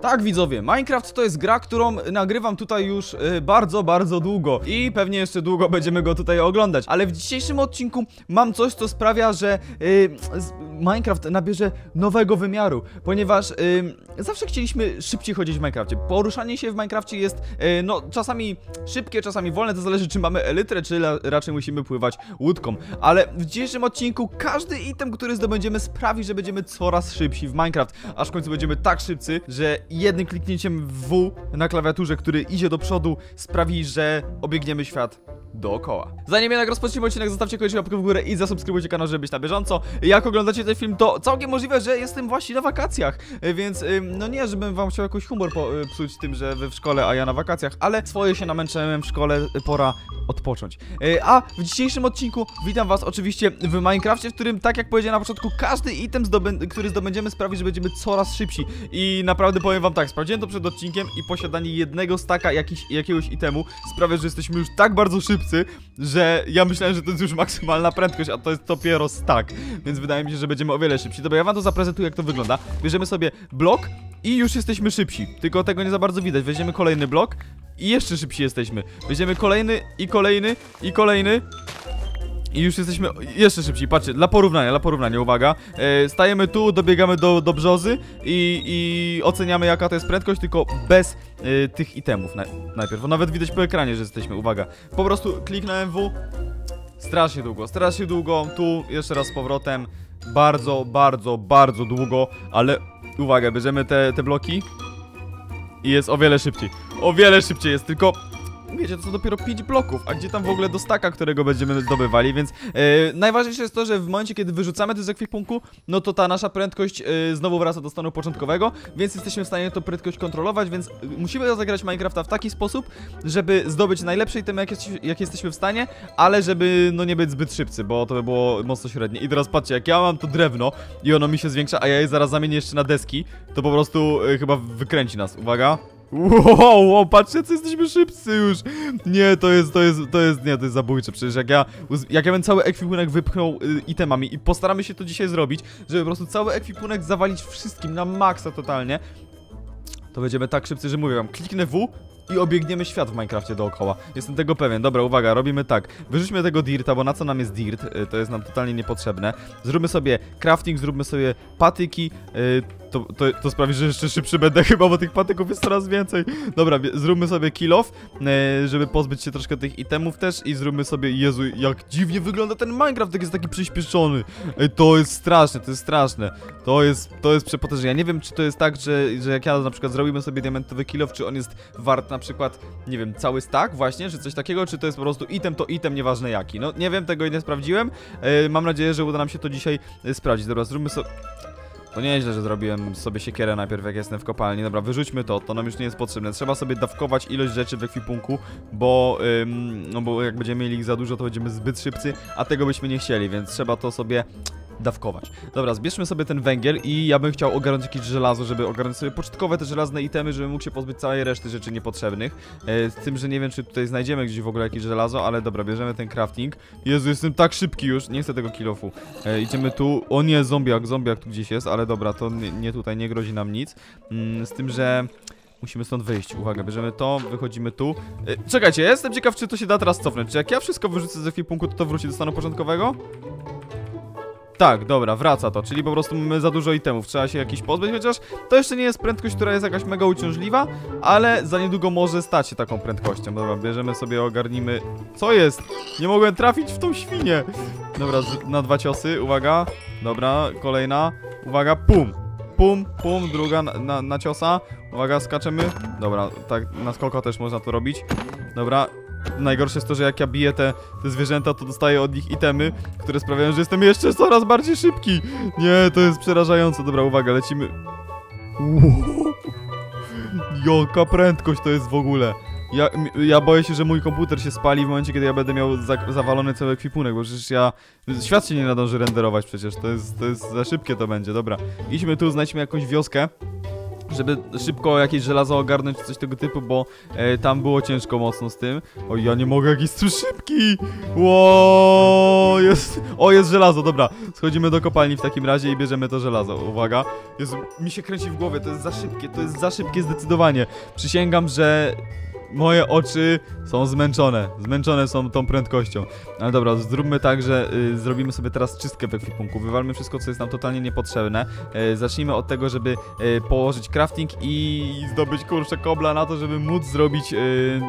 Tak widzowie, Minecraft to jest gra, którą nagrywam tutaj już bardzo długo i pewnie jeszcze długo będziemy go tutaj oglądać. Ale w dzisiejszym odcinku mam coś, co sprawia, że Minecraft nabierze nowego wymiaru, ponieważ zawsze chcieliśmy szybciej chodzić w Minecrafcie. Poruszanie się w Minecrafcie jest no czasami szybkie, czasami wolne, to zależy czy mamy elytrę, czy raczej musimy pływać łódką. Ale w dzisiejszym odcinku każdy item, który zdobędziemy, sprawi, że będziemy coraz szybsi w Minecraft, aż w końcu będziemy tak szybcy, że jednym kliknięciem W na klawiaturze, który idzie do przodu, sprawi, że obiegniemy świat dookoła. Zanim jednak rozpoczniemy odcinek, zostawcie koniecznie łapkę w górę i zasubskrybujcie kanał, żeby być na bieżąco. Jak oglądacie ten film, to całkiem możliwe, że jestem właśnie na wakacjach, więc no nie, żebym wam chciał jakoś humor psuć tym, że wy w szkole, a ja na wakacjach, ale swoje się namęczyłem w szkole, pora odpocząć. A w dzisiejszym odcinku witam was oczywiście w Minecrafcie, w którym, tak jak powiedziałem na początku, każdy item, który zdobędziemy, sprawi, że będziemy coraz szybsi. I naprawdę powiem wam tak, sprawdziłem to przed odcinkiem i posiadanie jednego staka jakiegoś itemu sprawia, że jesteśmy już tak bardzo szybcy, że ja myślałem, że to jest już maksymalna prędkość, a to jest dopiero stack, więc wydaje mi się, że będziemy o wiele szybsi. Dobra, ja wam to zaprezentuję, jak to wygląda. Bierzemy sobie blok i już jesteśmy szybsi, tylko tego nie za bardzo widać. Weźmiemy kolejny blok i jeszcze szybsi jesteśmy. Weźmiemy kolejny i kolejny i kolejny i już jesteśmy jeszcze szybsi. Patrzcie, dla porównania, uwaga, stajemy tu, dobiegamy do brzozy i oceniamy, jaka to jest prędkość, tylko bez tych itemów najpierw, bo nawet widać po ekranie, że jesteśmy, uwaga. Po prostu kliknąłem W, strasznie długo, tu jeszcze raz z powrotem, bardzo długo, ale uwaga, bierzemy te bloki i jest o wiele szybciej jest, tylko wiecie, to są dopiero 5 bloków, a gdzie tam w ogóle do staka, którego będziemy zdobywali, więc najważniejsze jest to, że w momencie, kiedy wyrzucamy to z ekwipunku, no to ta nasza prędkość znowu wraca do stanu początkowego, więc jesteśmy w stanie tą prędkość kontrolować, więc musimy zagrać Minecrafta w taki sposób, żeby zdobyć najlepsze itemy, jak jesteśmy w stanie, ale żeby no nie być zbyt szybcy, bo to by było mocno średnie. I teraz patrzcie, jak ja mam to drewno i ono mi się zwiększa, a ja je zaraz zamienię jeszcze na deski, to po prostu chyba wykręci nas, uwaga. Wow, patrzcie, co jesteśmy szybcy już. Nie, to jest zabójcze. Przecież jak ja bym cały ekwipunek wypchnął itemami. I postaramy się to dzisiaj zrobić, żeby po prostu cały ekwipunek zawalić wszystkim na maksa totalnie. To będziemy tak szybcy, że mówię wam, kliknę W i obiegniemy świat w Minecrafcie dookoła. Jestem tego pewien. Dobra, uwaga, robimy tak. Wyrzućmy tego dirta, bo na co nam jest dirt? To jest nam totalnie niepotrzebne. Zróbmy sobie crafting, zróbmy sobie patyki. To sprawi, że jeszcze szybszy będę chyba, bo tych patyków jest coraz więcej. Dobra, zróbmy sobie kill off, żeby pozbyć się troszkę tych itemów też. I zróbmy sobie... Jezu, jak dziwnie wygląda ten Minecraft, jak jest taki przyspieszony. To jest straszne, to jest straszne. To jest przepotężne. Ja nie wiem, czy to jest tak, że jak ja na przykład zrobimy sobie diamentowy kill off, czy on jest wart na przykład, nie wiem, cały stack właśnie, czy coś takiego, czy to jest po prostu item to item, nieważne jaki. No nie wiem, tego nie sprawdziłem. Mam nadzieję, że uda nam się to dzisiaj sprawdzić. Dobra, zróbmy sobie... To nieźle, że zrobiłem sobie siekierę najpierw, jak jestem w kopalni. Dobra, wyrzućmy to nam już nie jest potrzebne. Trzeba sobie dawkować ilość rzeczy w ekwipunku, bo jak będziemy mieli ich za dużo, to będziemy zbyt szybcy, a tego byśmy nie chcieli, więc trzeba to sobie dawkować. Dobra, zbierzmy sobie ten węgiel i ja bym chciał ogarnąć jakieś żelazo, żeby ogarnąć sobie początkowe te żelazne itemy, żebym mógł się pozbyć całej reszty rzeczy niepotrzebnych. Z tym, że nie wiem, czy tutaj znajdziemy gdzieś w ogóle jakieś żelazo, ale dobra, bierzemy ten crafting. Jezu, jestem tak szybki już, nie chcę tego kill-offu. Idziemy tu, o nie, zombiak tu gdzieś jest, ale dobra, to nie tutaj, nie grozi nam nic. Z tym, że... Musimy stąd wyjść, uwaga, bierzemy to, wychodzimy tu. Czekajcie, ja jestem ciekaw, czy to się da teraz cofnąć. Czy jak ja wszystko wyrzucę ze ekwipunku, to wróci do stanu początkowego? Tak, dobra, wraca to, czyli po prostu mamy za dużo itemów, trzeba się jakiś pozbyć, chociaż to jeszcze nie jest prędkość, która jest jakaś mega uciążliwa, ale za niedługo może stać się taką prędkością. Dobra, bierzemy sobie, ogarnimy... Co jest? Nie mogłem trafić w tą świnię! Dobra, na 2 ciosy, uwaga, dobra, kolejna, uwaga, pum! Pum, druga na ciosa, uwaga, skaczemy, dobra, tak na skoka też można to robić, dobra. Najgorsze jest to, że jak ja biję te zwierzęta, to dostaję od nich itemy, które sprawiają, że jestem jeszcze coraz bardziej szybki. Nie, to jest przerażające. Dobra, uwaga, lecimy. Jaka prędkość to jest w ogóle. Ja boję się, że mój komputer się spali w momencie, kiedy ja będę miał zawalony cały ekwipunek, bo przecież świat się nie nadąży renderować przecież, to jest za szybkie to będzie. Dobra, idźmy tu, znajdźmy jakąś wioskę. żeby szybko jakieś żelazo ogarnąć czy coś tego typu, bo tam było ciężko mocno z tym. O, ja nie mogę, jak jestem szybki! Wow, jest, o, jest żelazo, dobra. Schodzimy do kopalni w takim razie i bierzemy to żelazo. Uwaga. Jezu, mi się kręci w głowie, to jest za szybkie zdecydowanie. Przysięgam, że... moje oczy są zmęczone. Zmęczone są tą prędkością. Ale dobra, zróbmy tak, że zrobimy sobie teraz czystkę w ekwipunku. Wywalmy wszystko, co jest nam totalnie niepotrzebne. Zacznijmy od tego, żeby położyć crafting i zdobyć kurczę kobla na to, żeby móc zrobić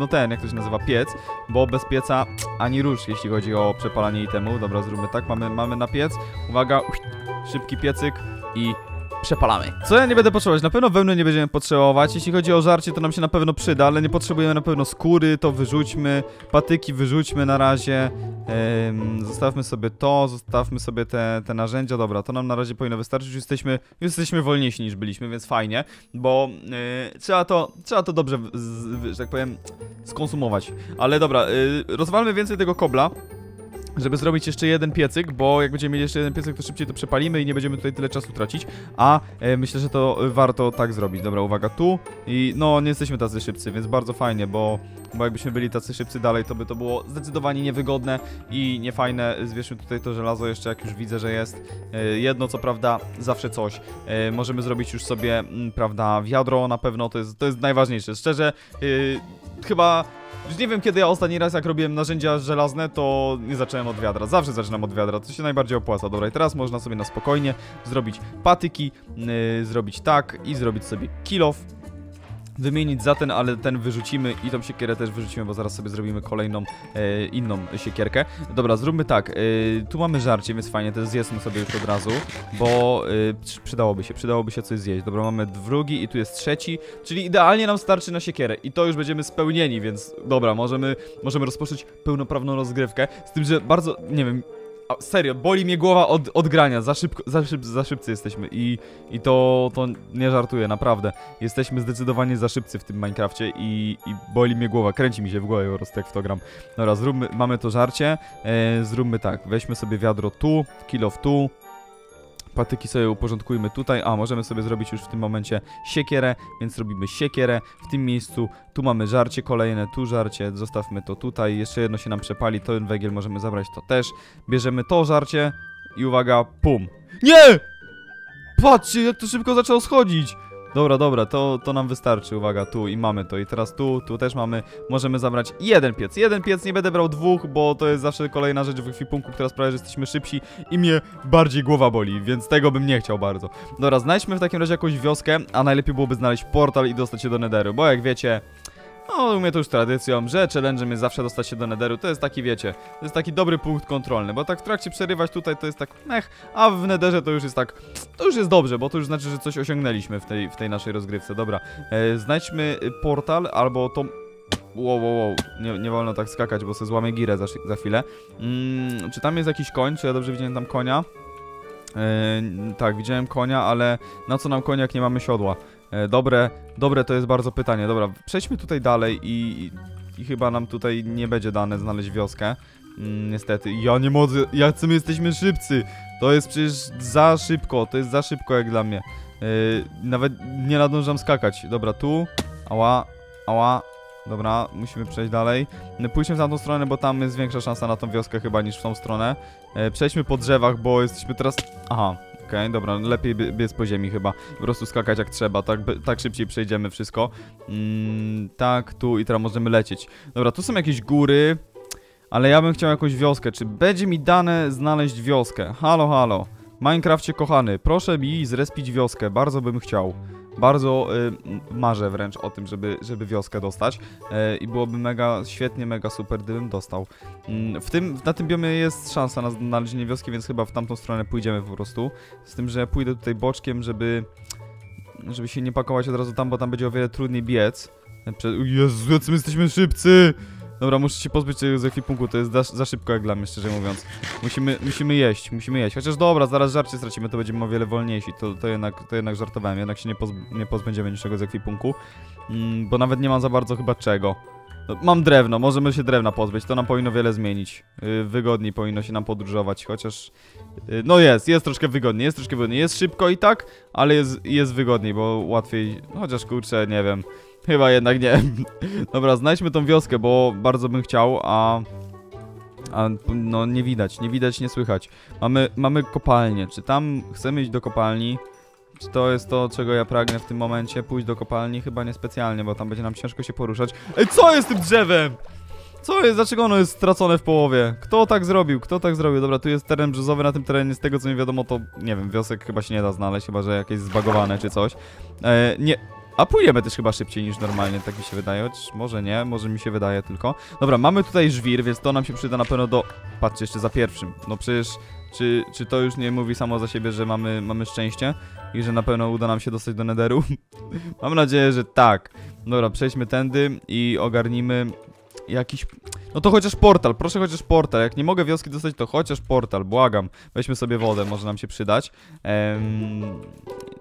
no ten, jak to się nazywa, piec. Bo bez pieca ani rusz, jeśli chodzi o przepalanie itemów. Dobra, zróbmy tak, mamy na piec. Uwaga, szybki piecyk i... przepalamy. Co ja nie będę potrzebować? Na pewno wełny nie będziemy potrzebować. Jeśli chodzi o żarcie, to nam się na pewno przyda, ale nie potrzebujemy na pewno skóry, to wyrzućmy. Patyki wyrzućmy na razie. Zostawmy sobie to, zostawmy sobie te narzędzia. Dobra, to nam na razie powinno wystarczyć. Już jesteśmy wolniejsi niż byliśmy, więc fajnie, bo trzeba to dobrze, że tak powiem, skonsumować. Ale dobra, rozwalmy więcej tego kobla, żeby zrobić jeszcze jeden piecyk, bo jak będziemy mieli jeszcze jeden piecyk, to szybciej to przepalimy i nie będziemy tutaj tyle czasu tracić. A myślę, że to warto tak zrobić. Dobra, uwaga, tu i no nie jesteśmy tacy szybcy, więc bardzo fajnie, bo jakbyśmy byli tacy szybcy dalej, to by to było zdecydowanie niewygodne i niefajne. Zwierzmy tutaj to żelazo jeszcze, jak już widzę, że jest. Jedno co prawda, zawsze coś. Możemy zrobić już sobie, prawda, wiadro na pewno, to jest najważniejsze. Szczerze, chyba... Już nie wiem, kiedy ja ostatni raz, jak robiłem narzędzia żelazne, to nie zacząłem od wiadra. Zawsze zaczynam od wiadra, to się najbardziej opłaca. Dobra, i teraz można sobie na spokojnie zrobić patyki, zrobić tak i zrobić sobie kill off. Wymienić za ten, ale ten wyrzucimy i tą siekierę też wyrzucimy, bo zaraz sobie zrobimy kolejną, inną siekierkę. Dobra, zróbmy tak, tu mamy żarcie, więc fajnie, też zjedzmy sobie już od razu, bo przydałoby się coś zjeść. Dobra, mamy drugi i tu jest trzeci, czyli idealnie nam starczy na siekierę i to już będziemy spełnieni, więc dobra, możemy rozpocząć pełnoprawną rozgrywkę, z tym, że bardzo, nie wiem... A serio, boli mnie głowa od grania, za szybcy jesteśmy i to nie żartuję, naprawdę. Jesteśmy zdecydowanie za szybcy w tym Minecrafcie i boli mnie głowa, kręci mi się w głowie po prostu, jak w to gram. Dobra, zróbmy, mamy to żarcie, zróbmy tak, weźmy sobie wiadro tu, kill off tu. Patyki sobie uporządkujmy tutaj, a możemy sobie zrobić już w tym momencie siekierę, więc robimy siekierę w tym miejscu. Tu mamy żarcie kolejne, tu żarcie, zostawmy to tutaj, jeszcze jedno się nam przepali, ten węgiel możemy zabrać, to też. Bierzemy to żarcie i uwaga, pum. Nie! Patrzcie, jak to szybko zaczęło schodzić! Dobra, dobra, to nam wystarczy, uwaga, tu i mamy to i teraz tu też mamy, możemy zabrać jeden piec, nie będę brał dwóch, bo to jest zawsze kolejna rzecz w ekwipunku, która sprawia, że jesteśmy szybsi i mnie bardziej głowa boli, więc tego bym nie chciał bardzo. Dobra, znajdźmy w takim razie jakąś wioskę, a najlepiej byłoby znaleźć portal i dostać się do Netheru, bo jak wiecie... No, u mnie to już tradycją, że challenge'em jest zawsze dostać się do Netheru, to jest taki, wiecie, to jest taki dobry punkt kontrolny, bo tak w trakcie przerywać tutaj to jest tak mech, a w Netherze to już jest tak, to już jest dobrze, bo to już znaczy, że coś osiągnęliśmy w tej naszej rozgrywce, dobra. Znajdźmy portal, albo tą... Wow, nie wolno tak skakać, bo sobie złamię girę za chwilę. Czy tam jest jakiś koń, czy ja dobrze widziałem tam konia? Tak, widziałem konia, ale na co nam konia, jak nie mamy siodła? Dobre to jest bardzo pytanie. Dobra, przejdźmy tutaj dalej i chyba nam tutaj nie będzie dane znaleźć wioskę. Niestety, ja nie mogę, jacy my jesteśmy szybcy. To jest przecież za szybko jak dla mnie. Nawet nie nadążam skakać. Dobra, tu, ała. Dobra, musimy przejść dalej. Pójdźmy w tamtą stronę, bo tam jest większa szansa na tą wioskę chyba niż w tą stronę. Przejdźmy po drzewach, bo jesteśmy teraz... Aha, okej, dobra, lepiej biec po ziemi chyba. Po prostu skakać jak trzeba, tak szybciej przejdziemy wszystko. Tak, tu i teraz możemy lecieć. Dobra, tu są jakieś góry, ale ja bym chciał jakąś wioskę. Czy będzie mi dane znaleźć wioskę? Halo. Minecrafcie kochany, proszę mi zrespić wioskę, bardzo bym chciał. Bardzo marzę wręcz o tym, żeby wioskę dostać i byłoby mega, świetnie, mega super, gdybym dostał. Na tym biomie jest szansa na znalezienie wioski, więc chyba w tamtą stronę pójdziemy po prostu. Z tym, że pójdę tutaj boczkiem, żeby się nie pakować od razu tam, bo tam będzie o wiele trudniej biec. Jezu, jacy my jesteśmy szybcy! Dobra, muszę się pozbyć tego z ekwipunku, to jest za szybko jak dla mnie, szczerze mówiąc. Musimy jeść. Chociaż dobra, zaraz żarcie stracimy, to będziemy o wiele wolniejsi. To jednak żartowałem, jednak się nie pozbędziemy niczego z ekwipunku. Bo nawet nie mam za bardzo chyba czego. No, mam drewno, możemy się drewna pozbyć, to nam powinno wiele zmienić. Wygodniej powinno się nam podróżować, chociaż... no jest troszkę wygodniej, Jest szybko i tak, ale jest wygodniej, bo łatwiej... Chociaż kurczę, nie wiem. Chyba jednak nie. Dobra, znajdźmy tą wioskę, bo bardzo bym chciał, a no nie widać, nie słychać. Mamy kopalnię, czy tam chcemy iść do kopalni? Czy to jest to, czego ja pragnę w tym momencie? Pójść do kopalni? Chyba niespecjalnie, bo tam będzie nam ciężko się poruszać. Ej, co jest z tym drzewem? Co jest? Dlaczego ono jest stracone w połowie? Kto tak zrobił? Dobra, tu jest teren brzozowy, na tym terenie z tego co mi wiadomo to... Nie wiem, wiosek chyba się nie da znaleźć, chyba że jakieś zbagowane czy coś. Nie... A pójdziemy też chyba szybciej niż normalnie, tak mi się wydaje, choć może nie, może mi się wydaje tylko. Dobra, mamy tutaj żwir, więc to nam się przyda na pewno do... Patrzcie, jeszcze za pierwszym. No przecież, czy to już nie mówi samo za siebie, że mamy szczęście? I że na pewno uda nam się dostać do netheru? Mam nadzieję, że tak. Dobra, przejdźmy tędy i ogarnijmy jakiś... No to chociaż portal, proszę chociaż portal. Jak nie mogę wioski dostać, to chociaż portal, błagam. Weźmy sobie wodę, może nam się przydać.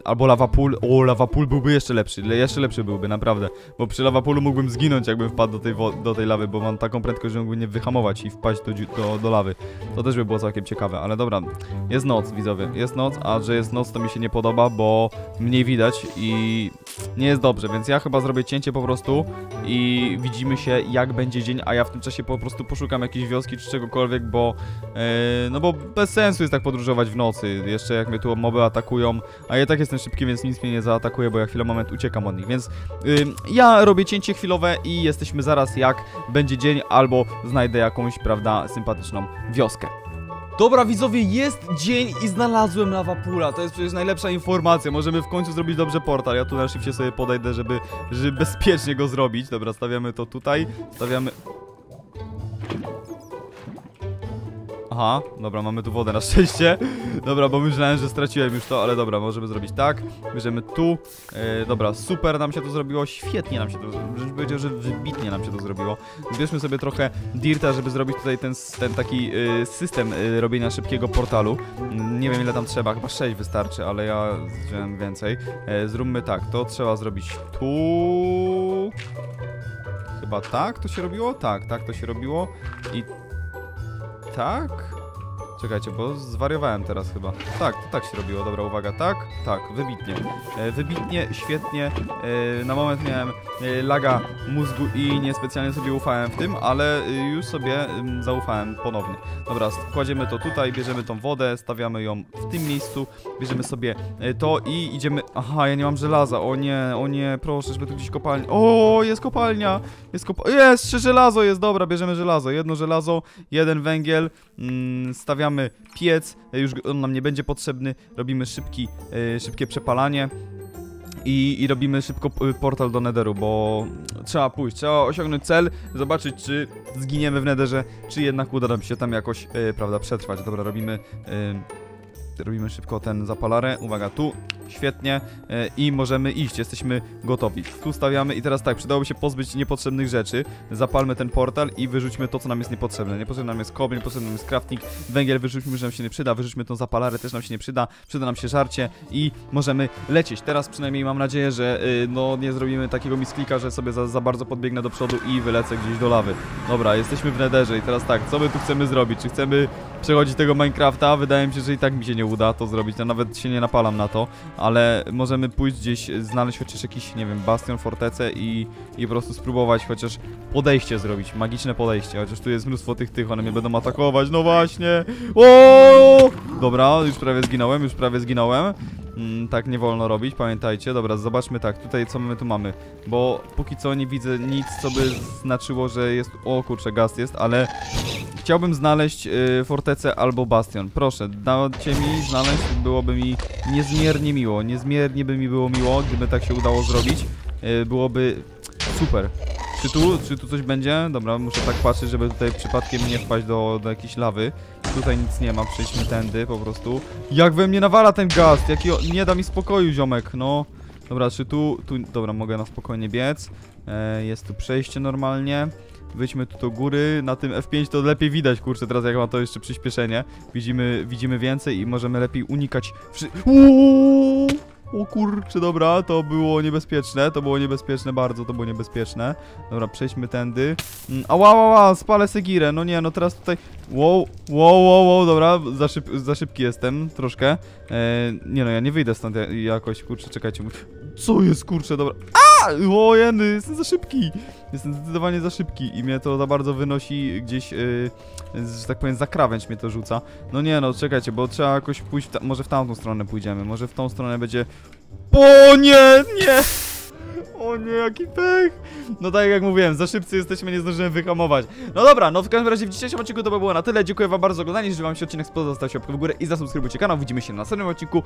Albo lawapul. O, lawapul byłby jeszcze lepszy. Byłby, naprawdę. Bo przy lawapulu mógłbym zginąć, jakbym wpadł do tej lawy, bo mam taką prędkość, że mógłbym nie wyhamować i wpaść do lawy. To też by było całkiem ciekawe, ale dobra. Jest noc, widzowie, jest noc, a że jest noc, to mi się nie podoba, bo mniej widać i nie jest dobrze, więc ja chyba zrobię cięcie po prostu i widzimy się, jak będzie dzień, a ja w tym czasie po prostu poszukam jakiejś wioski czy czegokolwiek, bo no bo bez sensu jest tak podróżować w nocy, jeszcze jak mnie tu moby atakują, a ja tak jestem szybki, więc nic mnie nie zaatakuje, bo ja chwilę moment uciekam od nich, więc ja robię cięcie chwilowe i jesteśmy zaraz jak będzie dzień, albo znajdę jakąś, prawda, sympatyczną wioskę. Dobra widzowie, jest dzień i znalazłem lawapula, to jest przecież najlepsza informacja, możemy w końcu zrobić dobrze portal, ja tu na szybcie sobie podejdę, żeby bezpiecznie go zrobić. Dobra, stawiamy to tutaj, stawiamy... Aha, dobra, mamy tu wodę na szczęście. Dobra, bo myślałem, że straciłem już to, ale dobra, możemy zrobić tak. Bierzemy tu. Dobra, super nam się to zrobiło, świetnie nam się to zrobiło. Bym powiedział, że wybitnie nam się to zrobiło. Bierzmy sobie trochę dirta, żeby zrobić tutaj ten taki system robienia szybkiego portalu. Nie wiem ile tam trzeba, chyba 6 wystarczy, ale ja wziąłem więcej. Zróbmy tak, to trzeba zrobić tu. Chyba tak to się robiło? Tak to się robiło. I... tak? Czekajcie, bo zwariowałem teraz chyba. Tak, to tak się robiło, dobra, uwaga, tak, wybitnie. Wybitnie, świetnie. Na moment miałem laga mózgu i niespecjalnie sobie ufałem w tym, ale już sobie zaufałem ponownie. Dobra, kładziemy to tutaj, bierzemy tą wodę, stawiamy ją w tym miejscu, bierzemy sobie to i idziemy... Aha, ja nie mam żelaza, o nie, proszę, żeby tu gdzieś kopalnia... O, jest kopalnia! Jeszcze żelazo jest, dobra, bierzemy żelazo, jedno żelazo, jeden węgiel, stawiamy piec, już on nam nie będzie potrzebny, robimy szybkie przepalanie i robimy szybko portal do netheru, bo trzeba pójść, trzeba osiągnąć cel, zobaczyć czy zginiemy w netherze, czy jednak uda nam się tam jakoś, prawda, przetrwać. Dobra, robimy szybko ten zapalarę, uwaga, tu, świetnie, i możemy iść, jesteśmy gotowi. Tu stawiamy i teraz tak, przydałoby się pozbyć niepotrzebnych rzeczy, zapalmy ten portal i wyrzućmy to, co nam jest niepotrzebne. Niepotrzebny nam jest kobyl, niepotrzebny nam jest crafting, węgiel wyrzućmy, że nam się nie przyda, wyrzućmy tą zapalarę, też nam się nie przyda, przyda nam się żarcie i możemy lecieć. Teraz przynajmniej mam nadzieję, że no nie zrobimy takiego misklika, że sobie za bardzo podbiegnę do przodu i wylecę gdzieś do lawy. Dobra, jesteśmy w netherze i teraz tak, co my tu chcemy zrobić? Czy chcemy przechodzić tego Minecrafta? Wydaje mi się, że i tak mi się nie uda to zrobić, ja nawet się nie napalam na to, ale możemy pójść gdzieś, znaleźć chociaż jakiś, nie wiem, bastion, fortecę i po prostu spróbować chociaż podejście zrobić, magiczne podejście, chociaż tu jest mnóstwo tych, one mnie będą atakować, no właśnie. O! Dobra, już prawie zginąłem. Tak nie wolno robić, pamiętajcie. Dobra, zobaczmy tak, tutaj co my tu mamy, bo póki co nie widzę nic, co by znaczyło, że jest... O kurczę, gaz jest, ale... Chciałbym znaleźć fortecę albo bastion. Proszę, dajcie mi znaleźć, byłoby mi niezmiernie miło. Niezmiernie by mi było miło, gdyby tak się udało zrobić. Byłoby super. Czy tu coś będzie? Dobra, muszę tak patrzeć, żeby tutaj przypadkiem nie wpaść do jakiejś lawy. Tutaj nic nie ma, przejdźmy tędy po prostu. Jak we mnie nawala ten gaz, jaki nie da mi spokoju, ziomek, no. Dobra, czy tu... Dobra, mogę na spokojnie biec. Jest tu przejście normalnie. Wyjdźmy tu do góry, na tym F5 to lepiej widać, kurczę, teraz jak ma to jeszcze przyspieszenie. Widzimy więcej i możemy lepiej unikać... O kurczę, dobra, to było niebezpieczne, bardzo to było niebezpieczne. Dobra, przejdźmy tędy. Ała, ała, spalę segirę, no nie, no teraz tutaj... Wow, wow, wow, wow, dobra, za szybki jestem, troszkę. Nie no, ja nie wyjdę stąd jakoś, kurczę, czekajcie. Co jest, kurczę, dobra... O jeny, jestem za szybki. Jestem zdecydowanie za szybki i mnie to za bardzo wynosi gdzieś, że tak powiem, za krawędź mnie to rzuca. No nie no, czekajcie, bo trzeba jakoś pójść, może w tamtą stronę pójdziemy, może w tą stronę będzie... O nie, nie! O nie, jaki pech! No tak jak mówiłem, za szybcy jesteśmy, nie zdążyłem wyhamować. No dobra, no w każdym razie w dzisiejszym odcinku to by było na tyle. Dziękuję wam bardzo za oglądanie, jeżeli wam się odcinek spodobał, zostawcie łapkę w górę i zasubskrybujcie kanał. Widzimy się na następnym odcinku.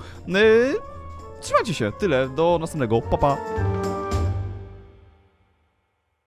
Trzymajcie się, tyle, do następnego, pa pa!